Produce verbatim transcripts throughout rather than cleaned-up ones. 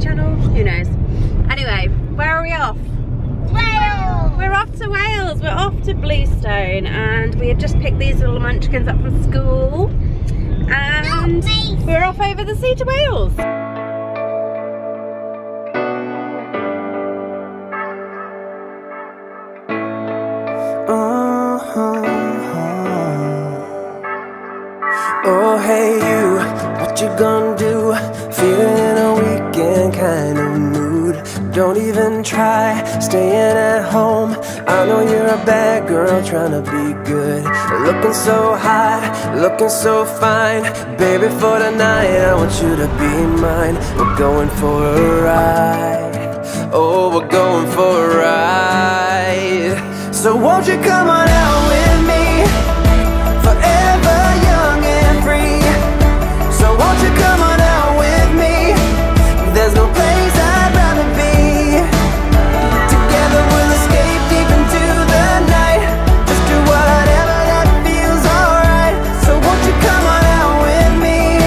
channel, who knows. Anyway, where are we off? Wales! We're off to Wales, we're off to Bluestone, and we have just picked these little munchkins up from school, and we're off over the sea to Wales. Oh hey you, what you gonna do? Feeling in a weekend kind of mood. Don't even try staying at home. I know you're a bad girl trying to be good. Looking so hot, looking so fine. Baby, for tonight I want you to be mine. We're going for a ride. Oh, we're going for a ride. So won't you come on out with me? Forever young and free. So won't you come on out with me? There's no place I'd rather be. Together we'll escape deep into the night. Just do whatever that feels alright. So won't you come on out with me?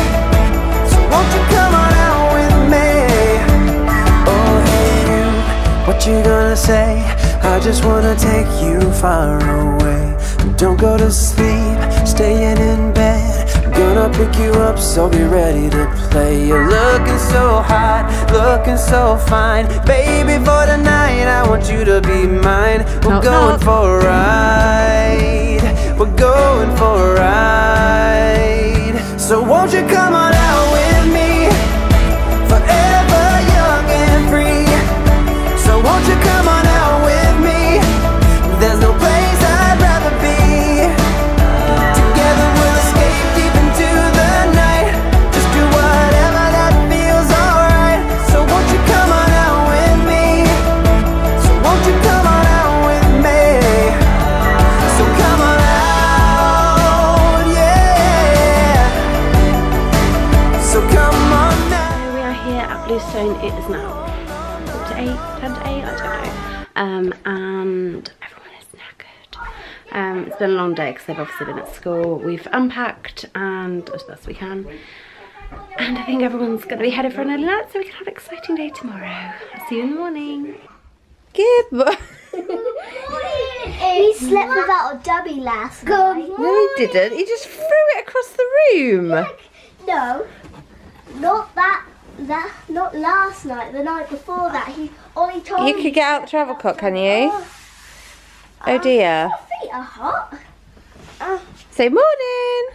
So won't you come on out with me? Oh hey you, what you gonna say? I just wanna take you far away. Don't go to sleep, staying in bed. Gonna pick you up, so be ready to play. You're looking so hot, looking so fine. Baby, for tonight, I want you to be mine. We're nope, going nope. for a ride. We're going for a ride. So won't you come on out with me? Forever young and free. So won't you come on out with me? There's no place I'd rather be. Together we'll escape deep into the night. Just do whatever that feels alright. So won't you come on out with me? So won't you come on out with me? So come on out, yeah. So come on now. So we are here at Bluestone. It is now up to eight, ten to eight, I don't know. Um, and everyone is knackered. Um, it's been a long day because they've obviously been at school. We've unpacked and as best we can. And I think everyone's going to be headed for an early night so we can have an exciting day tomorrow. I'll see you in the morning. Good morning. He slept with our dummy last night. No, he didn't. He just threw it across the room. Yeah, no, not that. That, not last night, the night before that, he only told you me. You could get out the travel cot, can you? Oh, oh dear. My feet are hot. Uh, Say morning.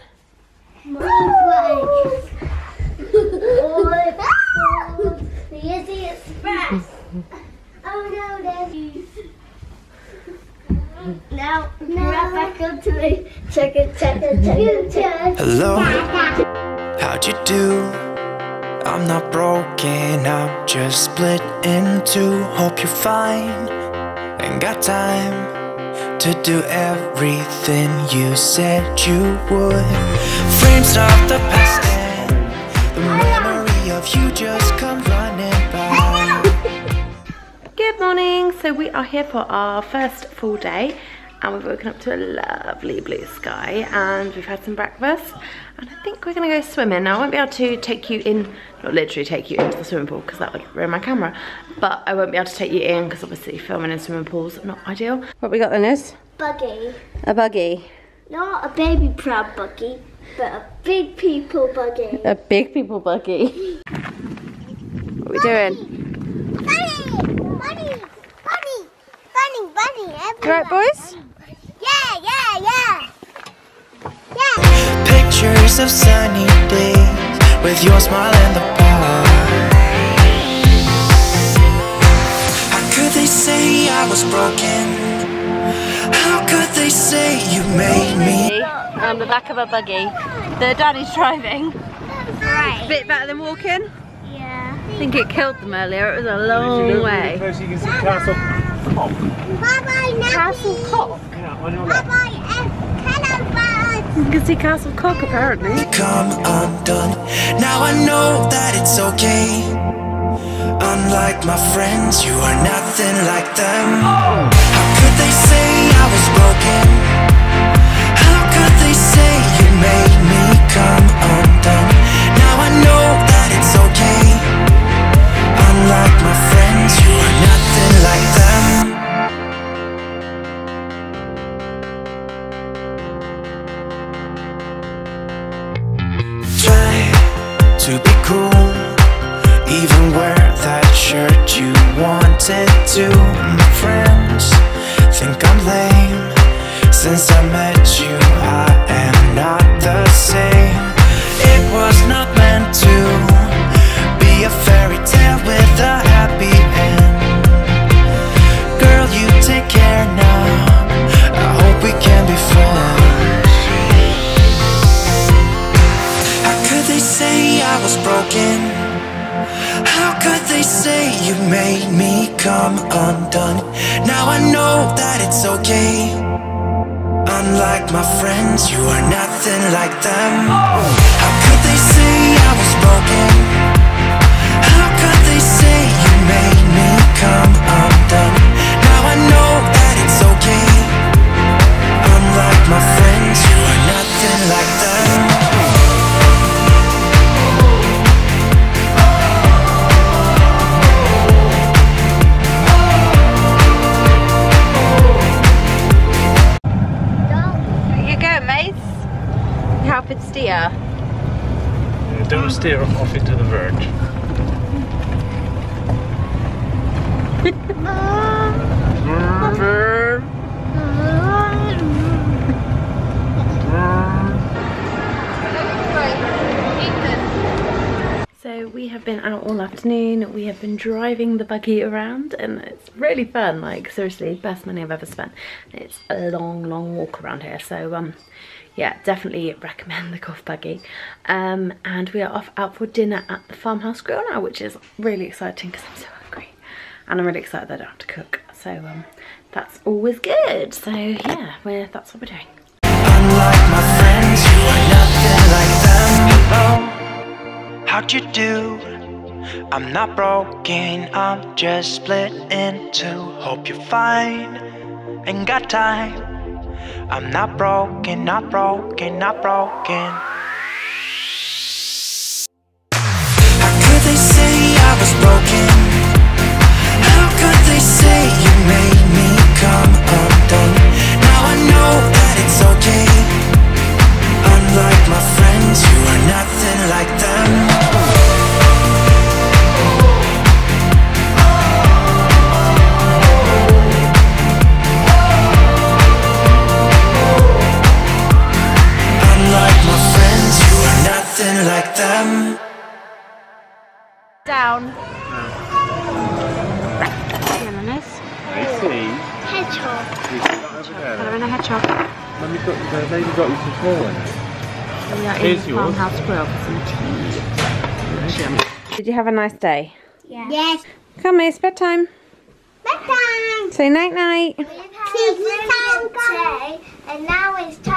Morning. The Izzy Express. Oh no, Izzy. Now, no. Right back up to me. Check it, check it, check it, check it. Hello. How'd you do? I'm not broken, I'm just split in two. Hope you're fine, ain't got time to do everything you said you would. Frames of the past and the memory of you just come running by. Good morning, so we are here for our first full day. And we've woken up to a lovely blue sky and we've had some breakfast and I think we're gonna go swimming. Now I won't be able to take you in, not literally take you into the swimming pool because that would ruin my camera, but I won't be able to take you in because obviously filming in swimming pools is not ideal. What we got then is? Buggy. A buggy? Not a baby pram buggy, but a big people buggy. A big people buggy. What are we doing? Bunny! Bunny! Bunny! Bunny! Bunny! You right, boys? Yeah, yeah, yeah. Yeah. Pictures of sunny days with your smile and the park. How could they say I was broken? How could they say you made me? On the back of a buggy. The daddy's driving. Right. A bit better than walking. Yeah. I think it killed them earlier. It was a long way. Close, you can see Castle Cook. Castle Cook. Bye-bye, hello, you can see Castle Cook apparently. Come undone. Now I know that it's okay. Unlike my friends, you are nothing like them. Oh. How could they say I was broken? How could they say you made me come undone? Now I know that it's okay. Unlike it's okay. Unlike my friends, you are nothing like them. How could they say I was broken? How could they say you made me come undone? Now I know that it's okay. Unlike my friends, you are nothing like them. Steer. Yeah, don't steer off into the verge. So we have been out all afternoon. We have been driving the buggy around and it's really fun, like seriously, best money I've ever spent. It's a long, long walk around here, so um yeah, definitely recommend the golf buggy. Um, and we are off out for dinner at the Farmhouse Grill now, which is really exciting because I'm so hungry. And I'm really excited that I don't have to cook. So um, that's always good. So yeah, we're, that's what we're doing. Unlike my friends, you are nothing like them. Oh, how'd you do? I'm not broken, I'm just split in two. Hope you're fine, ain't got time. I'm not broken, not broken, not broken. How could they say I was broken? How could they say you made me come undone? Now I know that it's okay. Unlike my friends, you are nothing like them. Like them. Down. Bananas. I see. Hedgehog. You've got that over there. Banana hedgehog. Mum, you've got, the lady got you some small ones. We are Here's in the Farmhouse Grill for some tea. Did you have a nice day? Yeah. Yes. Come, it's bedtime. Bedtime. Say night night. We've had a really good day, and now it's time.